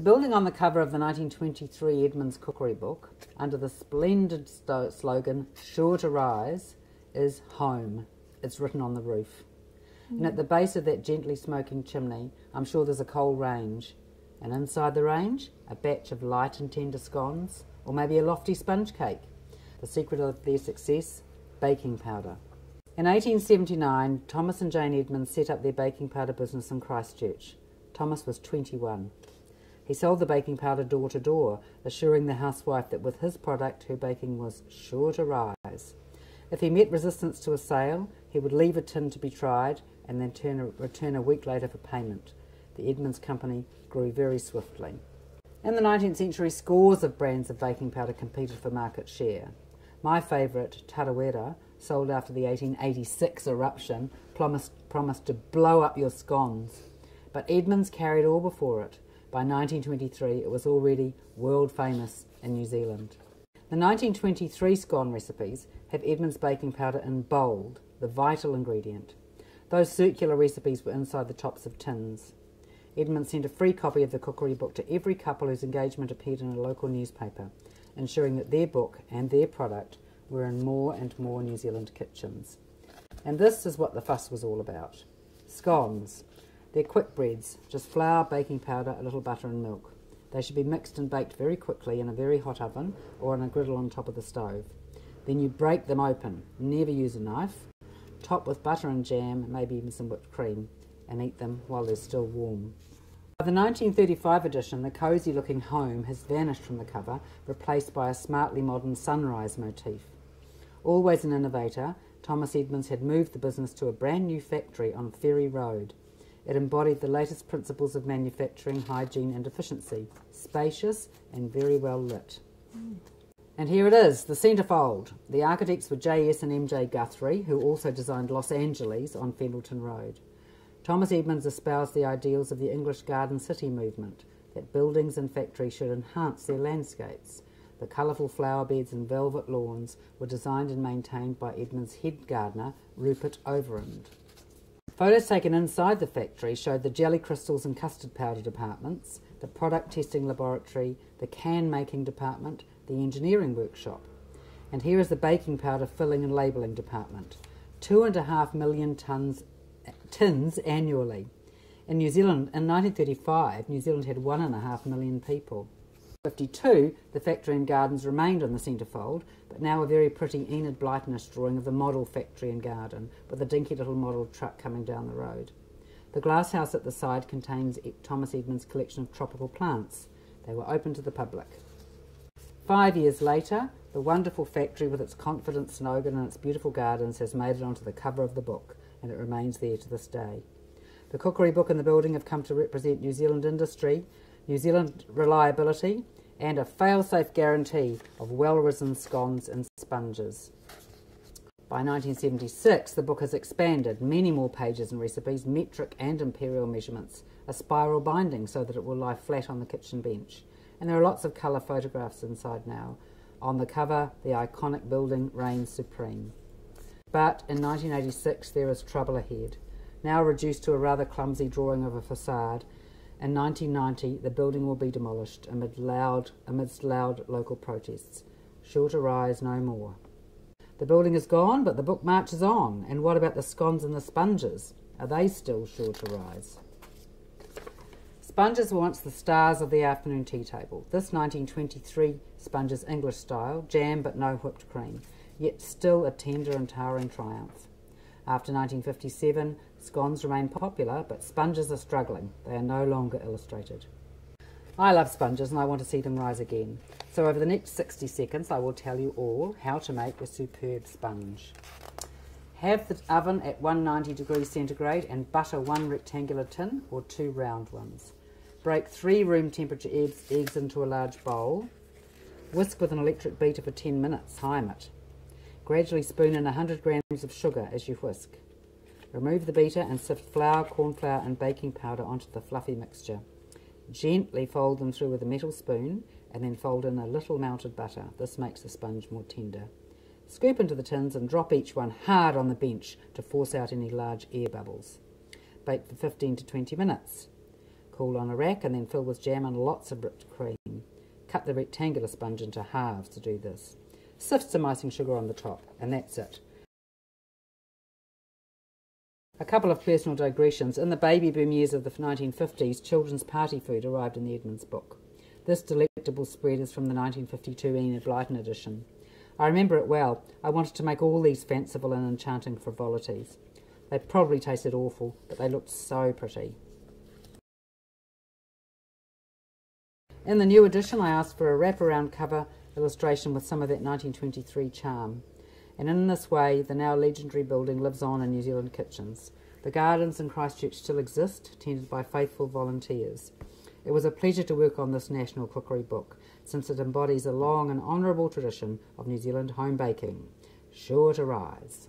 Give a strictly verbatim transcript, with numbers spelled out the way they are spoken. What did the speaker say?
The building on the cover of the nineteen twenty-three Edmonds Cookery Book, under the splendid sto slogan, "Sure to Rise," is home. It's written on the roof. Mm. And at the base of that gently smoking chimney, I'm sure there's a coal range. And inside the range, a batch of light and tender scones, or maybe a lofty sponge cake. The secret of their success, baking powder. In eighteen seventy-nine, Thomas and Jane Edmonds set up their baking powder business in Christchurch. Thomas was twenty-one. He sold the baking powder door to door, assuring the housewife that with his product her baking was sure to rise. If he met resistance to a sale, he would leave a tin to be tried and then turn a, return a week later for payment. The Edmonds Company grew very swiftly. In the nineteenth century, scores of brands of baking powder competed for market share. My favourite, Tarawera, sold after the eighteen eighty-six eruption, promised, promised to blow up your scones. But Edmonds carried all before it. By nineteen twenty-three, it was already world famous in New Zealand. The nineteen twenty-three scone recipes have Edmonds baking powder in bold, the vital ingredient. Those circular recipes were inside the tops of tins. Edmonds sent a free copy of the cookery book to every couple whose engagement appeared in a local newspaper, ensuring that their book and their product were in more and more New Zealand kitchens. And this is what the fuss was all about. Scones. They're quick breads, just flour, baking powder, a little butter and milk. They should be mixed and baked very quickly in a very hot oven or in a griddle on top of the stove. Then you break them open, never use a knife, top with butter and jam, maybe even some whipped cream, and eat them while they're still warm. By the nineteen thirty-five edition, the cosy looking home has vanished from the cover, replaced by a smartly modern sunrise motif. Always an innovator, Thomas Edmonds had moved the business to a brand new factory on Ferry Road. It embodied the latest principles of manufacturing, hygiene and efficiency, spacious and very well lit. Mm. And here it is, the centrefold. The architects were J S and M J Guthrie, who also designed Los Angeles on Fendleton Road. Thomas Edmonds espoused the ideals of the English garden city movement, that buildings and factories should enhance their landscapes. The colourful flower beds and velvet lawns were designed and maintained by Edmonds' head gardener, Rupert Overend. Photos taken inside the factory showed the jelly crystals and custard powder departments, the product testing laboratory, the can making department, the engineering workshop. And here is the baking powder filling and labelling department. Two and a half million tons, tins annually. In New Zealand, in nineteen thirty-five, New Zealand had one and a half million people. In nineteen fifty-two, the factory and gardens remained on the centrefold, but now a very pretty Enid Blyton-ish drawing of the model factory and garden, with a dinky little model truck coming down the road. The glasshouse at the side contains Thomas Edmonds' collection of tropical plants. They were open to the public. Five years later, the wonderful factory with its confident slogan and its beautiful gardens has made it onto the cover of the book, and it remains there to this day. The cookery book and the building have come to represent New Zealand industry, New Zealand reliability, and a fail-safe guarantee of well-risen scones and sponges. By nineteen seventy-six, the book has expanded, many more pages and recipes, metric and imperial measurements, a spiral binding so that it will lie flat on the kitchen bench. And there are lots of colour photographs inside now. On the cover, the iconic building reigns supreme. But in nineteen eighty-six, there is trouble ahead. Now reduced to a rather clumsy drawing of a facade, in nineteen ninety, the building will be demolished amid loud, amidst loud local protests. Sure to rise no more. The building is gone, but the book marches on. And what about the scones and the sponges? Are they still sure to rise? Sponges were once the stars of the afternoon tea table. This nineteen twenty-three sponges English style, jam but no whipped cream, yet still a tender and towering triumph. After nineteen fifty-seven, scones remain popular, but sponges are struggling. They are no longer illustrated. I love sponges and I want to see them rise again. So over the next sixty seconds, I will tell you all how to make a superb sponge. Have the oven at one hundred ninety degrees centigrade and butter one rectangular tin or two round ones. Break three room temperature eggs, eggs into a large bowl. Whisk with an electric beater for ten minutes, time it. Gradually spoon in one hundred grams of sugar as you whisk. Remove the beater and sift flour, corn flour and baking powder onto the fluffy mixture. Gently fold them through with a metal spoon and then fold in a little melted butter. This makes the sponge more tender. Scoop into the tins and drop each one hard on the bench to force out any large air bubbles. Bake for fifteen to twenty minutes. cool on a rack and then fill with jam and lots of whipped cream. Cut the rectangular sponge into halves to do this. Sift some icing sugar on the top, and that's it. A couple of personal digressions. In the baby boom years of the nineteen fifties, children's party food arrived in the Edmonds book. This delectable spread is from the nineteen fifty-two Enid Blyton edition. I remember it well. I wanted to make all these fanciful and enchanting frivolities. They probably tasted awful, but they looked so pretty. In the new edition, I asked for a wraparound cover illustration with some of that nineteen twenty-three charm. And in this way, the now legendary building lives on in New Zealand kitchens. The gardens in Christchurch still exist, tended by faithful volunteers. It was a pleasure to work on this national cookery book, since it embodies a long and honourable tradition of New Zealand home baking. Sure to rise.